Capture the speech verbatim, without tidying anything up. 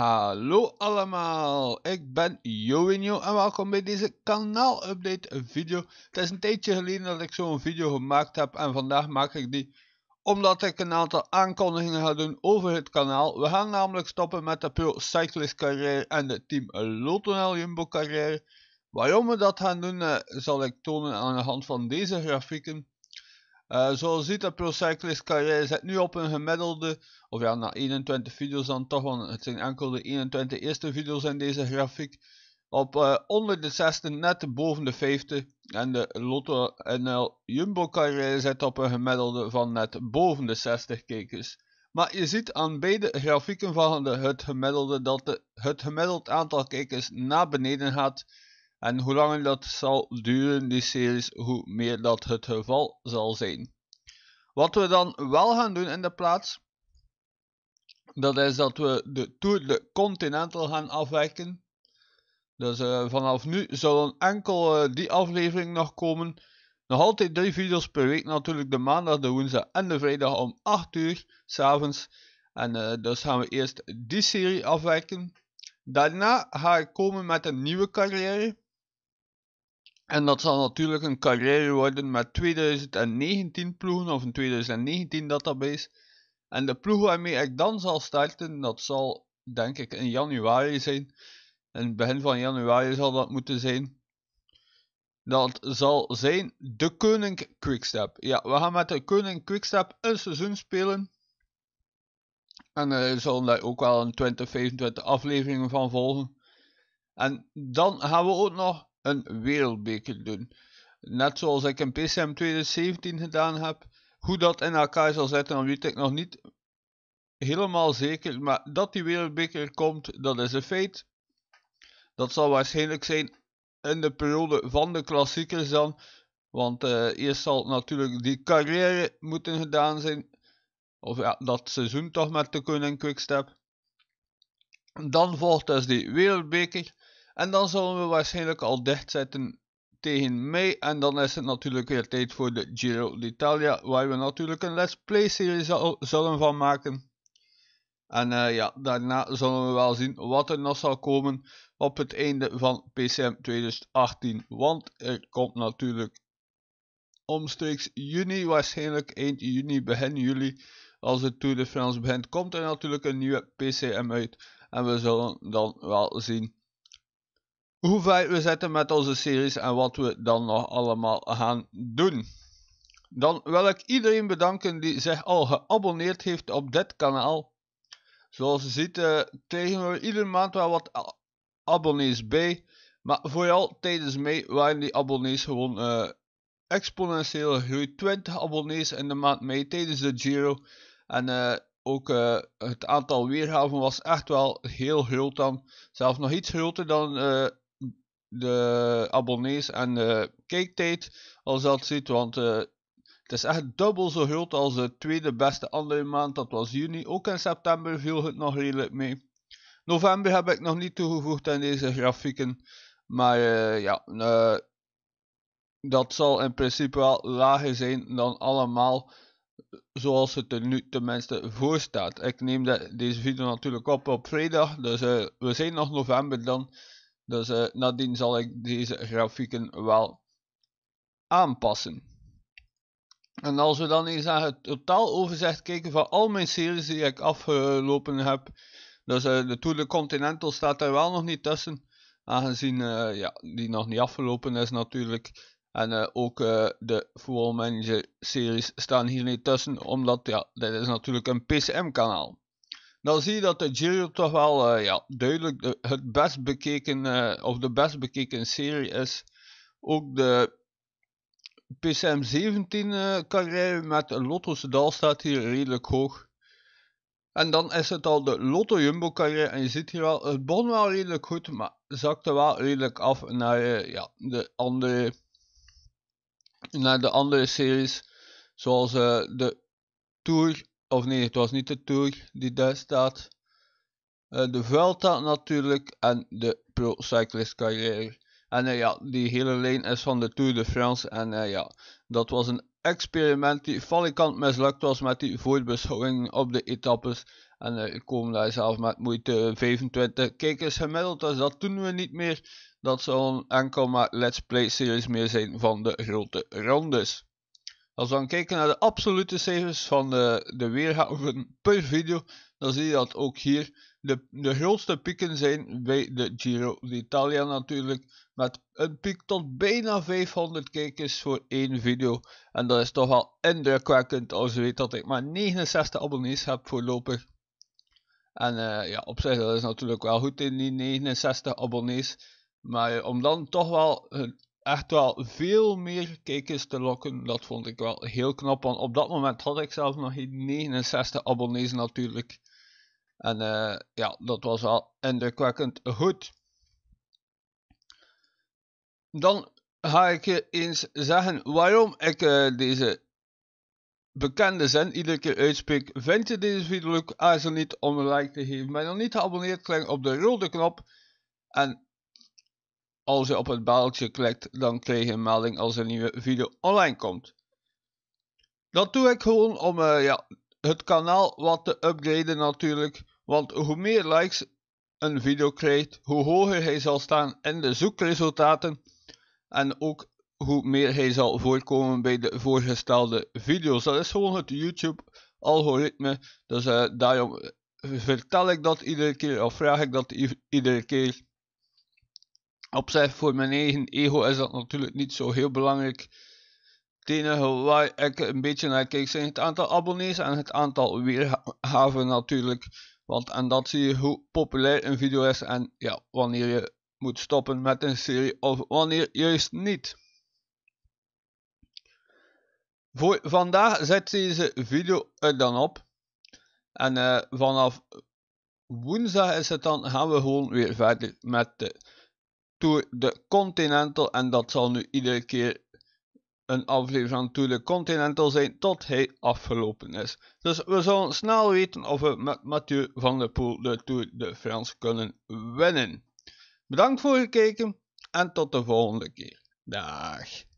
Hallo allemaal, ik ben Jowinho en welkom bij deze kanaal-update video. Het is een tijdje geleden dat ik zo'n video gemaakt heb en vandaag maak ik die omdat ik een aantal aankondigingen ga doen over het kanaal. We gaan namelijk stoppen met de Pro Cyclist carrière en de team LottoNL-Jumbo carrière. Waarom we dat gaan doen uh, zal ik tonen aan de hand van deze grafieken. Uh, zoals je ziet, de Pro Cyclist carrière zit nu op een gemiddelde, of ja, na eenentwintig video's dan toch, want het zijn enkel de eenentwintig eerste video's in deze grafiek, op uh, onder de zestig, net boven de vijftig. En de LottoNL-Jumbo carrière zit op een gemiddelde van net boven de zestig kijkers. Maar je ziet aan beide grafieken van de, het gemiddelde dat de, het gemiddeld aantal kijkers naar beneden gaat. En hoe langer dat zal duren, die series, hoe meer dat het geval zal zijn. Wat we dan wel gaan doen in de plaats, dat is dat we de Tour de Continental gaan afwerken. Dus uh, vanaf nu zullen enkel uh, die aflevering nog komen. Nog altijd drie video's per week natuurlijk, de maandag, de woensdag en de vrijdag om acht uur 's avonds. En uh, dus gaan we eerst die serie afwerken. Daarna ga ik komen met een nieuwe carrière. En dat zal natuurlijk een carrière worden met twintig negentien ploegen of een twintig negentien database. En de ploeg waarmee ik dan zal starten, dat zal denk ik in januari zijn. In het begin van januari zal dat moeten zijn. Dat zal zijn de Koning Quick Step. Ja, we gaan met de Koning Quick Step een seizoen spelen. En er zullen daar ook wel een twintig, vijfentwintig afleveringen van volgen. En dan gaan we ook nog een wereldbeker doen. Net zoals ik in P C M twintig zeventien gedaan heb. Hoe dat in elkaar zal zitten, dan weet ik nog niet helemaal zeker. Maar dat die wereldbeker komt, dat is een feit. Dat zal waarschijnlijk zijn in de periode van de klassiekers dan. Want uh, eerst zal natuurlijk die carrière moeten gedaan zijn. Of ja, dat seizoen toch met de Koning Quickstep. Dan volgt dus die wereldbeker. En dan zullen we waarschijnlijk al dicht zitten tegen mei. En dan is het natuurlijk weer tijd voor de Giro d'Italia. Waar we natuurlijk een Let's Play serie zullen van maken. En uh, ja, daarna zullen we wel zien wat er nog zal komen op het einde van P C M twintig achttien. Want er komt natuurlijk omstreeks juni, waarschijnlijk eind juni, begin juli. Als de Tour de France begint, komt er natuurlijk een nieuwe P C M uit. En we zullen dan wel zien hoe ver we zitten met onze series en wat we dan nog allemaal gaan doen. Dan wil ik iedereen bedanken die zich al geabonneerd heeft op dit kanaal. Zoals je ziet eh, krijgen we iedere maand wel wat abonnees bij. Maar vooral tijdens mei waren die abonnees gewoon eh, exponentieel groeit. twintig abonnees in de maand mei tijdens de Giro. En uh, ook uh, het aantal weergaven was echt wel heel groot dan. Zelfs nog iets groter dan uh, de abonnees en de kijktijd. Als dat ziet. Want uh, het is echt dubbel zo groot als de tweede beste andere maand. Dat was juni. Ook in september viel het nog redelijk mee. November heb ik nog niet toegevoegd aan deze grafieken. Maar uh, ja... Uh, dat zal in principe wel lager zijn dan allemaal, zoals het er nu tenminste voor staat. Ik neem de, deze video natuurlijk op op vrijdag, dus uh, we zijn nog november dan. Dus uh, nadien zal ik deze grafieken wel aanpassen. En als we dan eens naar het totaaloverzicht kijken van al mijn series die ik afgelopen heb. Dus uh, de Tour de Continental staat er wel nog niet tussen. Aangezien uh, ja, die nog niet afgelopen is natuurlijk. En uh, ook uh, de Football Manager series staan hier niet tussen. Omdat ja, dit is natuurlijk een P C M kanaal. Dan zie je dat de Giro toch wel uh, ja, duidelijk de, het best bekeken, uh, of de best bekeken serie is. Ook de P C M zeventien uh, carrière met Lotto-Soudal staat hier redelijk hoog. En dan is het al de Lotto-Jumbo carrière. En je ziet hier wel, het begon wel redelijk goed. Maar zakte wel redelijk af naar, uh, ja, de, andere, naar de andere series. Zoals uh, de Tour. Of nee, het was niet de Tour die daar staat. Uh, de Vuelta natuurlijk. En de Pro Cyclist carrière. En uh, ja, die hele lijn is van de Tour de France. En uh, ja, dat was een experiment die falikant mislukt was met die voorbeschouwing op de etappes. En uh, ik kom daar zelf met moeite vijfentwintig kijkers gemiddeld. Dus dat doen we niet meer. Dat zal enkel maar Let's Play series meer zijn van de grote rondes. Als we dan kijken naar de absolute cijfers van de, de weergaven per video, dan zie je dat ook hier de, de grootste pieken zijn bij de Giro d'Italia natuurlijk. Met een piek tot bijna vijfhonderd kijkers voor één video. En dat is toch wel indrukwekkend als je weet dat ik maar negenenzestig abonnees heb voorlopig. En uh, ja, op zich dat is natuurlijk wel goed in die negenenzestig abonnees. Maar uh, om dan toch wel uh, echt wel veel meer kijkers te lokken, dat vond ik wel heel knap. Want op dat moment had ik zelf nog geen negenenzestig abonnees natuurlijk. En uh, ja, dat was wel indrukwekkend goed. Dan ga ik je eens zeggen waarom ik uh, deze bekende zin iedere keer uitspreek. Vind je deze video leuk? Aarzel niet om een like te geven. Ben je nog niet geabonneerd? Klik op de rode knop. En als je op het belletje klikt, dan krijg je een melding als een nieuwe video online komt. Dat doe ik gewoon om uh, ja, het kanaal wat te upgraden natuurlijk. Want hoe meer likes een video krijgt, hoe hoger hij zal staan in de zoekresultaten en ook hoe meer hij zal voorkomen bij de voorgestelde video's. Dat is gewoon het YouTube algoritme, dus uh, daarom vertel ik dat iedere keer of vraag ik dat iedere keer. Op zich voor mijn eigen ego is dat natuurlijk niet zo heel belangrijk. Het enige waar ik een beetje naar kijk zijn het aantal abonnees en het aantal weergaven natuurlijk. Want en dat zie je hoe populair een video is en ja, wanneer je moet stoppen met een serie of wanneer juist niet. Voor vandaag zet deze video er dan op. En uh, vanaf woensdag is het dan, gaan we gewoon weer verder met de Tour de Continental. En dat zal nu iedere keer een aflevering van Tour de Continental zijn tot hij afgelopen is. Dus we zullen snel weten of we met Mathieu van der Poel de Tour de France kunnen winnen. Bedankt voor het kijken en tot de volgende keer. Dag.